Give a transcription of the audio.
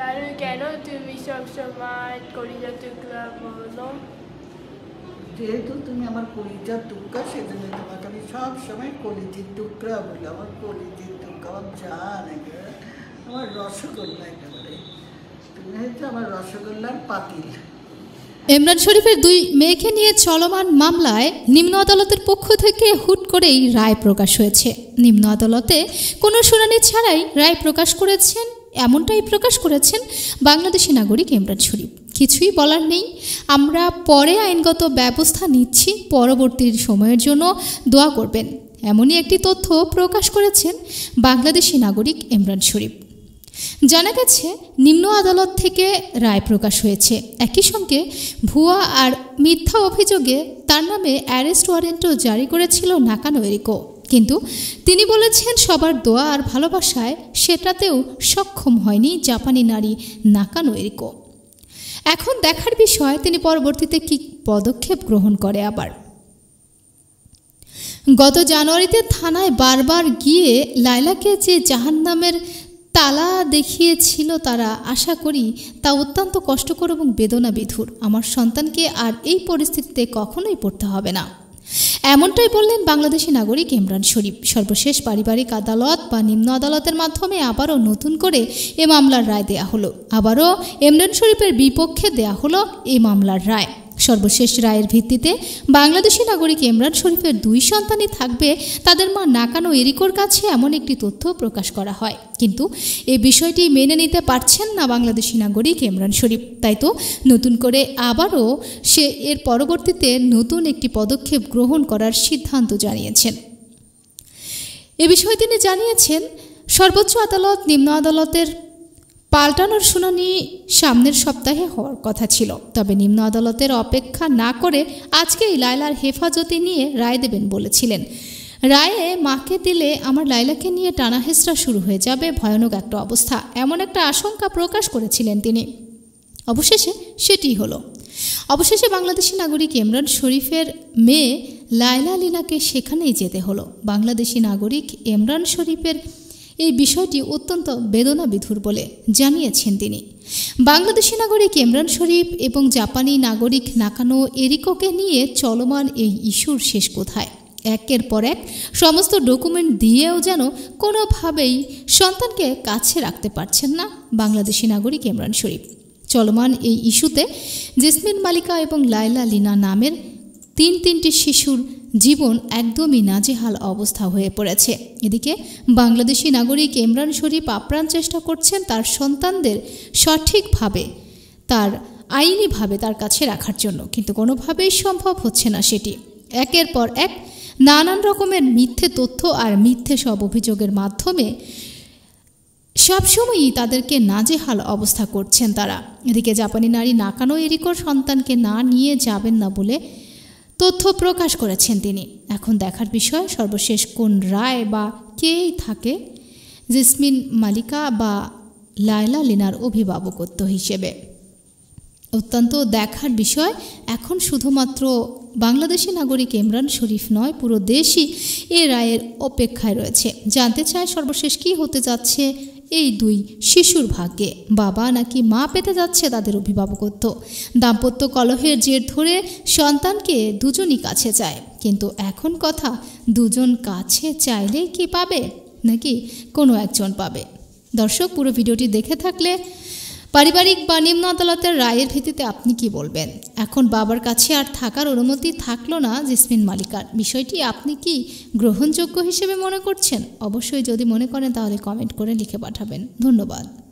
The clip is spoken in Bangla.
Darul Kanootumi Shobshoman Korijatul Klabozom। যেহেতু তুমি আমার কলিজার টুকরা, সেজন্য তোমাকে আমি সবসময় কলিজির টুকরা বলি। আমার কলিজির টুকরা, আমার জান, আমার রসগোল্লা একেবারে। তুমি হচ্ছে আমার রসগোল্লার পাতিল। ইমরান শরীফের দুই মেয়েকে নিয়ে চলমান মামলায় নিম্ন আদালতের পক্ষ থেকে হুট করেই রায় প্রকাশ হয়েছে। নিম্ন আদালতে কোনো শুনানি ছাড়াই রায় প্রকাশ করেছেন, এমনটাই প্রকাশ করেছেন বাংলাদেশি নাগরিক ইমরান শরীফ। কিছুই বলার নেই, আমরা পরে আইনগত ব্যবস্থা নিচ্ছি, পরবর্তী সময়ের জন্য দোয়া করবেন, এমনই একটি তথ্য প্রকাশ করেছেন বাংলাদেশি নাগরিক ইমরান শরীফ। জানা গেছে, নিম্ন আদালত থেকে রায় প্রকাশ হয়েছে। একই সঙ্গে ভুয়া আর মিথ্যা অভিযোগে তার নামে অ্যারেস্ট ওয়ারেন্টও জারি করেছিল নাকানো এরিকো, কিন্তু তিনি বলেছেন সবার দোয়া আর ভালোবাসায় সেটাতেও সক্ষম হয়নি জাপানি নারী নাকানো এরিকো। এখন দেখার বিষয় তিনি পরবর্তীতে কী পদক্ষেপ গ্রহণ করে। আবার গত জানুয়ারিতে থানায় বারবার গিয়ে লাইলাকে যে জাহান্নামের তালা দেখিয়েছিল তারা, আশা করি তা অত্যন্ত কষ্টকর এবং বেদনা বিধুর। আমার সন্তানকে আর এই পরিস্থিতিতে কখনোই পড়তে হবে না, এমনটাই বললেন বাংলাদেশি নাগরিক ইমরান শরীফ। সর্বশেষ পারিবারিক আদালত বা নিম্ন আদালতের মাধ্যমে আবারও নতুন করে এ মামলার রায় দেয়া হলো। আবারও ইমরান শরীফের বিপক্ষে দেয়া হলো এই মামলার রায়। সর্বশেষ রায়ের ভিত্তিতে বাংলাদেশি নাগরিক ইমরান শরীফের দুই সন্তানই থাকবে তাদের মা নাকানো এরিকোর কাছে, এমন একটি তথ্য প্রকাশ করা হয়। কিন্তু এই বিষয়টি মেনে নিতে পারছেন না বাংলাদেশি নাগরিক ইমরান শরীফ। তাই তো নতুন করে আবারও সে এর পরবর্তীতে নতুন একটি পদক্ষেপ গ্রহণ করার সিদ্ধান্ত জানিয়েছেন। এ বিষয়ে তিনি জানিয়েছেন, সর্বোচ্চ আদালত নিম্ন আদালতের পাল্টানোর শুনানি সামনের সপ্তাহে হওয়ার কথা ছিল, তবে নিম্ন আদালতের অপেক্ষা না করে আজকেই লায়লার হেফাজতে নিয়ে রায় দেবেন বলেছিলেন। রায়ে মাকে দিলে আমার লায়লাকে নিয়ে টানাহেঁচড়া শুরু হয়ে যাবে, ভয়ানক একটা অবস্থা, এমন একটা আশঙ্কা প্রকাশ করেছিলেন তিনি। অবশেষে সেটি হলো। অবশেষে বাংলাদেশি নাগরিক ইমরান শরীফের মেয়ে লায়লা লীলাকে সেখানেই যেতে হলো। বাংলাদেশি নাগরিক ইমরান শরীফের এই বিষয়টি অত্যন্ত বেদনাবিধুর বলে জানিয়েছেন তিনি। বাংলাদেশি নাগরিক ইমরান শরীফ এবং জাপানি নাগরিক নাকানো এরিকোকে নিয়ে চলমান এই ইস্যুর শেষ কোথায়? একের পর এক সমস্ত ডকুমেন্ট দিয়েও যেন কোনোভাবেই সন্তানকে কাছে রাখতে পারছেন না বাংলাদেশি নাগরিক ইমরান শরীফ। চলমান এই ইস্যুতে জেসমিন মালিকা এবং লাইলা লিনা নামের তিনটি শিশুর জীবন একদমই নাজেহাল অবস্থা হয়ে পড়েছে। এদিকে বাংলাদেশি নাগরিক ইমরান শরীফ আপ্রাণ চেষ্টা করছেন তার সন্তানদের সঠিকভাবে, তার আইনিভাবে তার কাছে রাখার জন্য, কিন্তু কোনোভাবেই সম্ভব হচ্ছে না সেটি। একের পর এক নানান রকমের মিথ্যে তথ্য আর মিথ্যে সব অভিযোগের মাধ্যমে সবসময়ই তাদেরকে নাজেহাল অবস্থা করছেন তারা। এদিকে জাপানি নারী নাকানো এরিকোর সন্তানকে না নিয়ে যাবেন না বলে তথ্য প্রকাশ করেছেন তিনি। এখন দেখার বিষয় সর্বশেষ কোন রায় বা কেই থাকে জেসমিন মালিকা বা লায়লা লিনার অভিভাবকত্ব হিসেবে। অত্যন্ত দেখার বিষয়, এখন শুধুমাত্র বাংলাদেশি নাগরিক ইমরান শরীফ নয়, পুরো দেশই এ রায়ের অপেক্ষায় রয়েছে। জানতে চায় সর্বশেষ কী হতে যাচ্ছে এই দুই শিশুর ভাগ্যে। বাবা নাকি মা পেতে যাচ্ছে তাদের অভিভাবকত্ব। দাম্পত্য কলহের জের ধরে সন্তানকে দুজনই কাছে চায়, কিন্তু এখন কথা, দুজন কাছে চাইলে কি পাবে নাকি কোনো একজন পাবে? দর্শক, পুরো ভিডিওটি দেখে থাকলে পারিবারিক বা নিম্ন আদালতের রায়ের ভিত্তিতে আপনি কি বলবেন? এখন বাবার কাছে আর থাকার অনুমতি থাকলো না জেসমিন মালিকার, বিষয়টি আপনি কি গ্রহণযোগ্য হিসেবে মনে করছেন? অবশ্যই যদি মনে করেন তাহলে কমেন্ট করে লিখে পাঠাবেন। ধন্যবাদ।